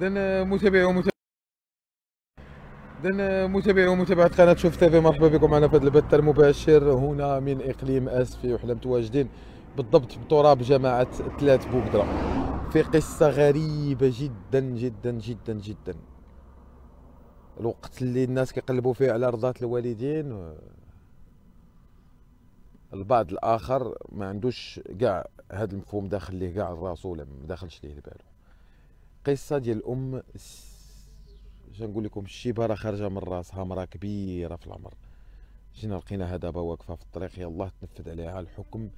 متابعات قناة شوف تيفي، مرحبا بكم معنا في هذا البث المباشر هنا من اقليم اسفي، وحنا متواجدين بالضبط بتراب جماعة ثلاث بوقدرة في قصة غريبة جدا جدا جدا جدا. الوقت اللي الناس كيقلبوا فيه على رضات الوالدين، البعض الاخر ما عندوش كاع هذا المفهوم داخل ليه كاع راسو، ولا ما داخلش ليه لبالو. قصة ديال الام، شنو نقول لكم، الشيبه راه خارجه من راسها، مرا كبيره في العمر، جينا لقيناها دابا واقفه في الطريق، يلاه تنفذ عليها الحكم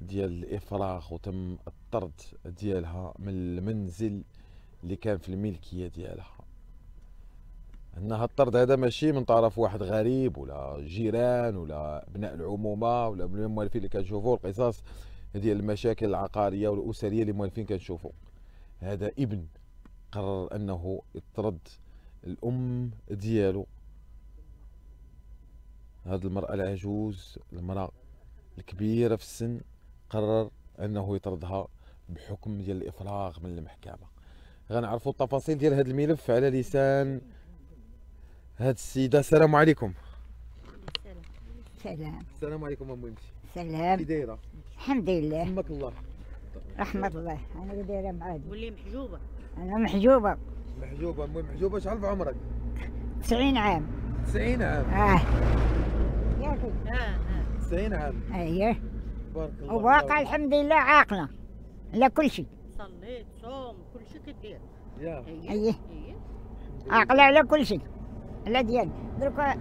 ديال الافراغ وتم الطرد ديالها من المنزل اللي كان في الملكيه ديالها. انها الطرد هذا ماشي من طرف واحد غريب ولا جيران ولا ابناء العمومه ولا الموالفين اللي كنشوفوا القصص ديال المشاكل العقاريه والاسريه اللي موالفين كنشوفوا. هذا ابن قرر انه يطرد الام ديالو، هاد المراه العجوز، المراه الكبيره في السن، قرر انه يطردها بحكم ديال الافراغ من المحكمه. غنعرفوا التفاصيل ديال هاد الملف على لسان هاد السيده. السلام عليكم. السلام. السلام عليكم ام بنتي. السلام. كي دايره؟ الحمد لله. يمك الله. رحمه الله. انا اللي دايره معاك. واللي محجوبه. انا محجوبه. محجوبه، المهم محجوبه. شحال في عمرك؟ 90 عام. 90 عام. ياك. 90 عام. اييه. تبارك الله. وواقع الحمد لله عاقله على كل شيء. صليت، صوم، كل شيء كدير. ياه. اييه. عاقله على كل شيء. على ديالي دركا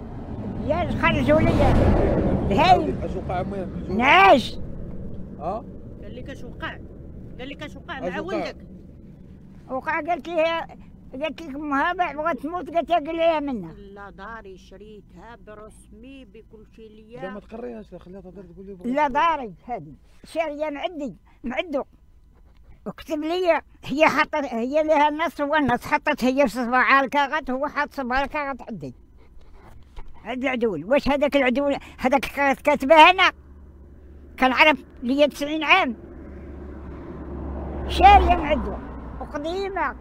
ديال خرجوا لي هاي. اش وقع معايا؟ نعاش. قال لك اش وقع؟ قال لك اش وقع مع ولدك؟ وقع قالت لي، قالت لك امها بغات تموت، قالت لها قليها منها. لا داري شريتها برسمي بكل شيء ليا. لا ما تقريهاش، لا خليها تهضر تقول لي. لا داري هذه شاريه معدي معدو، وكتب لي هي حطت، هي لها النص والنص، حطت هي في صباعها الكاغط، هو حاط صباع الكاغط عندي عند العدول. واش هذاك العدول هذاك كاتباه انا؟ كنعرف ليا 90 عام شاريه معدو وقديمه،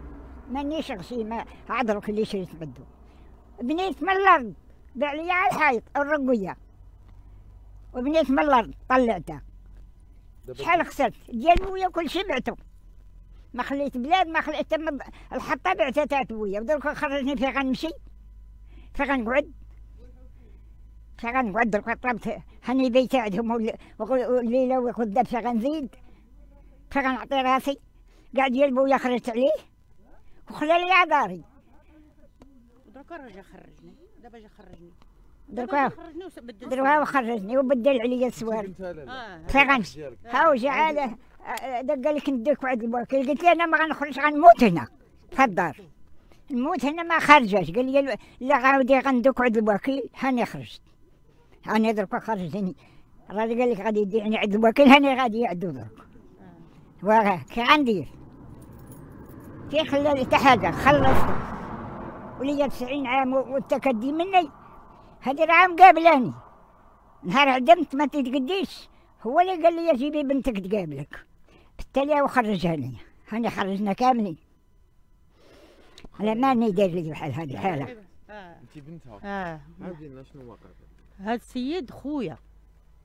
مانيش غشيمه، عذرك اللي شريت معدو. بنيت من الارض، باع ليا على الحيط الرقويه، وبنيت من الارض طلعتها. شحال خسرت ديال مويا وكل شيء بعتو، ما خليت بلاد، ما خليت تم الحطه، بعتها تاع تويا. ودرك خرجتني فين غنمشي، فين غنقعد، فين غنقعد. درك طلبت هاني بيت عندهم الليله والغداب، فين غنزيد، فين غنعطي راسي كاع ديال بويا خرجت عليه وخلى لي على داري. درك راه خرجني، دابا جا خرجني، دركا دركا خرجني وبدل عليا السوار. فين غنمشي؟ هاو جا على داك قال لك نديك واحد الوكيل، قلت له انا ما غنخرجش، غنموت هنا في الدار، نموت هنا ما خرجاش. قال لي لا غاودي غنديك واحد الوكيل. هاني خرجت، هاني دركا خرجتني، الراجل قال لك غادي يديعني عند الوكيل، هاني غادي يعدو دركا. واه كي غندير؟ كي خلى حتى حاجه، خلصت وليا 90 عام والتكدي مني. هذه راه مقابلاني نهار عدمت ما تتقديش، هو اللي قال لي جيبي بنتك تقابلك، بالتالي وخرجها لي. هاني خرجنا كاملين، على ماني داير لي بحال هذه الحاله. انت بنتها؟ عاودي لنا شنو واقع. هاد السيد خويا،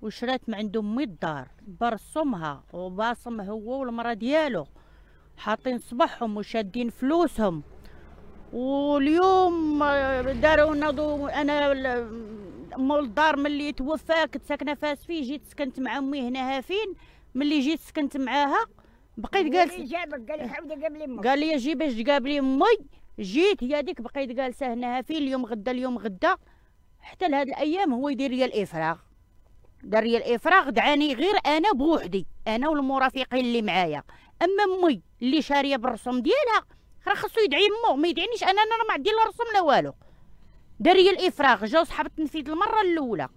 وشرات من عند امي الدار، برسمها وباصم هو والمراه ديالو، حاطين صباحهم وشادين فلوسهم. واليوم داروا ناضو. انا مول الدار ملي توفى كنت ساكنه في آسفي، جيت سكنت مع امي هنا هافين. ملي جيت سكنت معاها بقيت جالسه. قال لي عاودي قابلي امك، قال لي جي باش تقابلي امي. جيت هي هذيك بقيت جالسه هنا هافين، اليوم غدا اليوم غدا، حتى لهاد الايام هو يدير لي الافراغ، دار لي الافراغ. دعاني غير انا بوحدي، انا والمرافقين اللي معايا. اما امي اللي شاريه بالرسوم ديالها راه خاصو يدعي مو، ما يدعينيش انا، انا ما عندي لا رسوم لا والو. داريه الافراغ، جاو صحاب التنفيذ المره الاولى،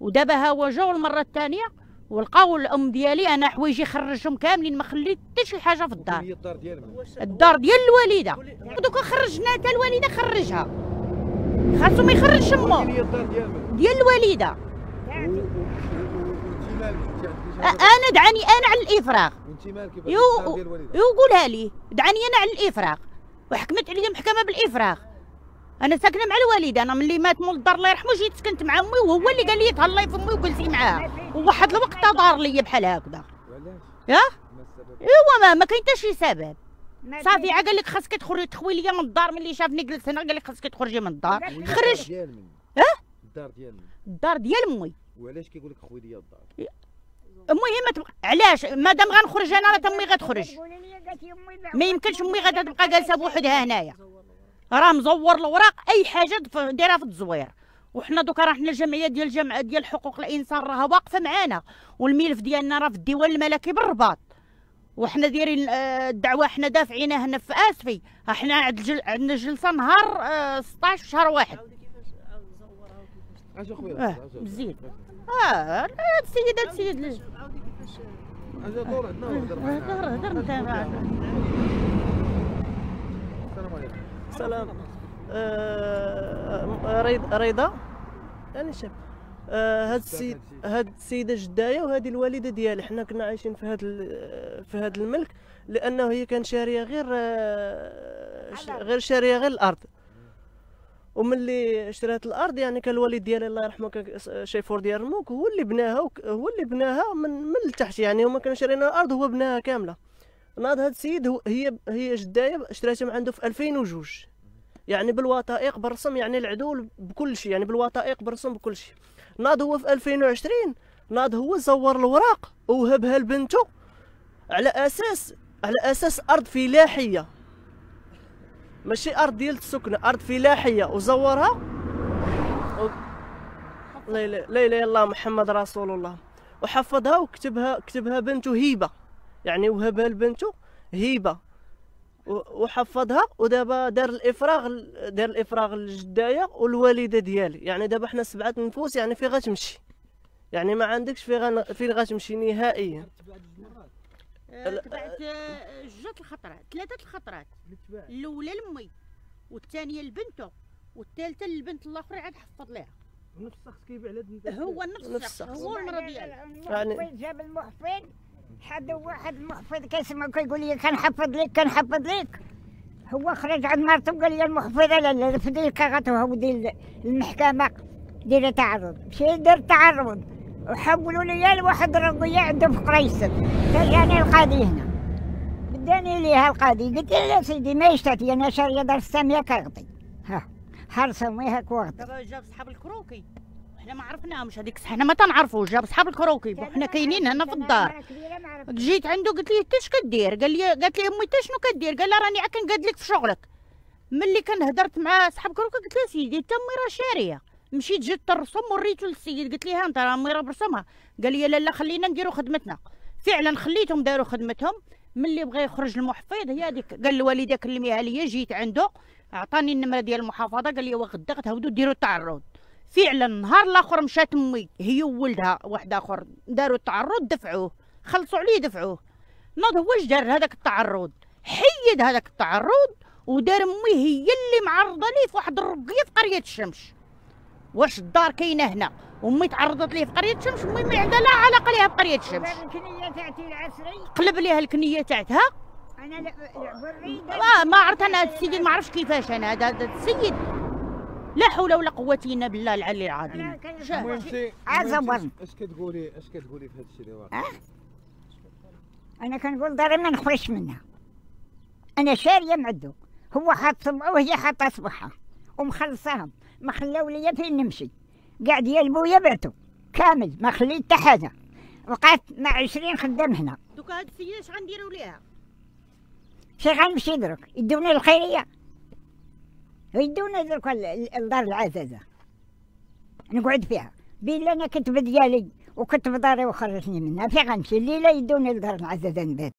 ودابا ها هو جاو المره الثانيه ولقاو الام ديالي انا حوايجي خرجهم كاملين، ما خليت حتى شي حاجه في الدار. الدار ديال من؟ الدار ديال الوالده. ودوكا خرجنا تا الوالده خرجها، خاصو ما يخرجش مو. الدار ديال من؟ ديال الوالده. انا دعاني انا على الافراغ. وانت مالك؟ يقولها لي دعاني انا على الافراغ. وحكمت عليا محكمه بالافراغ. انا ساكنه مع الوالده، انا ملي مات مول الدار الله يرحمه جيت سكنت مع امي، وهو اللي قال لي تهلاي في امي وجلسي معاها، وواحد الوقت دار ليا بحال هكذا. ياه ايوا ما كاين حتى شي سبب. صافي عا قال لك خاصك تخرجي تخوي ليا من الدار، ملي شافني جلست هنا قال لك خاصك تخرجي من الدار، خرجت. الدار ديال الدار ديال امي. وعلاش كيقول لك خوي ليا الدار؟ المهم علاش مادام غنخرج انا راه امي غتخرج، ما يمكنش امي غتبقى جالسه بوحدها هنايا، راه مزور الاوراق اي حاجه دايره في التزوير. وحنا دوكا راه حنا الجمعيه ديال الجمعيه ديال حقوق الانسان راها واقفه معانا، والملف ديالنا راه في الديوان الملكي بالرباط، وحنا دايرين الدعوه حنا دافعينها هنا في اسفي. حنا عندنا جلسه نهار 16 شهر 1. اجي خويا بزيد. هاد السيد هاد السيد اللي عاودي كيفاش اجي دور عندنا هضر انت. السلام عليكم. السلام. رضا انا شاب. هاد السيد هاد السيده جدايه وهذه الوالده ديالي. حنا كنا عايشين في هاد الملك، لانه هي كان شاريه غير شاريه غير الارض، وملي اشترات الارض يعني كان الوالد ديالي الله يرحمه شيفور ديال رموك هو اللي بناها، من التحت يعني، هما كانوا شاريين الارض هو بناها كامله. ناض هذا السيد هي جدايه اشتراتها من عنده في 2002 يعني بالوثائق بالرسم يعني العدول بكل شيء يعني بالوثائق بالرسم بكل شيء. ناض هو في 2020 ناض هو زور الاوراق ووهبها لبنته على اساس ارض فلاحيه، ماشي ارض ديال السكنه، ارض فلاحيه وزورها لا اله الا الله محمد رسول الله، وحفظها وكتبها بنته هيبه يعني وهبها لبنته هيبه وحفظها. ودابا دار الافراغ للجدايه والوالده ديالي. يعني دابا حنا 7 نفوس يعني فين غتمشي؟ يعني ما عندكش فين غتمشي نهائيا. تبعت جوج الخطرات، 3 الخطرات، الاولى لمي والثانيه لبنته والثالثه للبنت الاخرى عاد حفظ ليها. نفس الشخص كيبيع على هو نفس الشخص هو المرا ديالو. جاب المحفظ حد واحد المحفظ كيسمع كيقول لي كنحفظ لك هو خرج عند مرته قال لي المحفظه لا فديك غتهودي المحكمه دايره تعرض. مشيت درت تعرض وحولوا لي لواحد الرضيه عنده في قريصه، فجاني القاضي هنا بداني ليها القاضي. قلت له لا سيدي ما يشتاتي انا شاريه دار الساميه كنغطي ها حرصومي هاك وغطي. دابا جاب صحاب الكروكي وحنا ما عرفناهمش هذيك الساعه، حنا ما تنعرفوش. جاب صحاب الكروكي وحنا كاينين هنا في الدار. جيت عنده قلت ليه انت اش كدير؟ قال لي قالت لي امي انت شنو كدير؟ قال لها راني عا كنقاد لك في شغلك. ملي كنهضرت مع صحاب الكروكي قلت له سيدي انت امي راه شاريه. مشيت جبت الرسوم وريته للسيد قلت ليه انت راه امي راه برسمها. قال لي لا خلينا نديرو خدمتنا. فعلا خليتهم داروا خدمتهم. ملي بغى يخرج المحفظ هي هذيك قال الوالده كلميها ليا. جيت عنده عطاني النمره ديال المحافظه قال لي وغدا غتهودوا ديروا التعرض. فعلا نهار الاخر مشات امي هي وولدها واحد اخر داروا التعرض دفعوه خلصوا عليه دفعوه. ناض هو اش دار هذاك التعرض؟ حيد هذاك التعرض ودار امي هي اللي معرضه ليه في واحد الرقيه في قريه الشمش. واش الدار كاينه هنا وامي تعرضت ليه في قريه الشمس؟ امي ما عندها لا علاقه ليها بقريه الشمس. الكنيه تاعتي العسري قلب ليها الكنيه تاعتها. انا ما عرفت انا هذا السيد ما عرفتش كيفاش انا هذا السيد لا حول ولا قوه الا بالله العلي العظيم. عزبر اش كتقولي في هذا الشيء اللي واقع؟ انا كنقول داري ما نخرجش منها. انا شاريه معدو هو حاط صبعه وهي حاطه صبعها ومخلصاهم ما خلاو ليا فين نمشي. كاع ديال بويا بعتو كامل ما خليت حتى حاجه. بقات مع 20 خدام هنا. دوكا هاد السيده اش غنديرو ليها؟ شي غنمشي دروك يدوني الخيريه يدوني دروك لدار العزازه نقعد فيها. بين انا كنت بديالي وكنت بداري وخرجتني منها فين غنمشي؟ الليله يدوني لدار العزازه نبات.